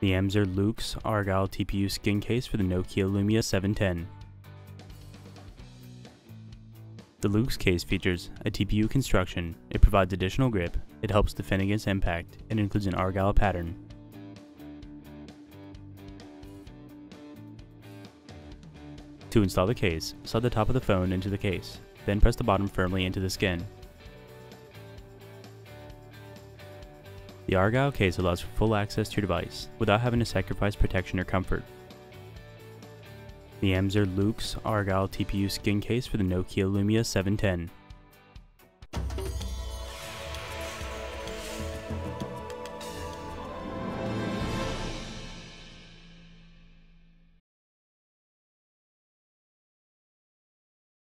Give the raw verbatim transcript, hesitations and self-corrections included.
the Amzer Luxe Argyle T P U skin case for the Nokia Lumia seven ten. The Luxe case features a T P U construction, it provides additional grip, it helps defend against impact, and includes an Argyle pattern. To install the case, slide the top of the phone into the case, then press the bottom firmly into the skin. The Argyle case allows for full access to your device, without having to sacrifice protection or comfort. The Amzer Luxe Argyle T P U skin case for the Nokia Lumia seven ten.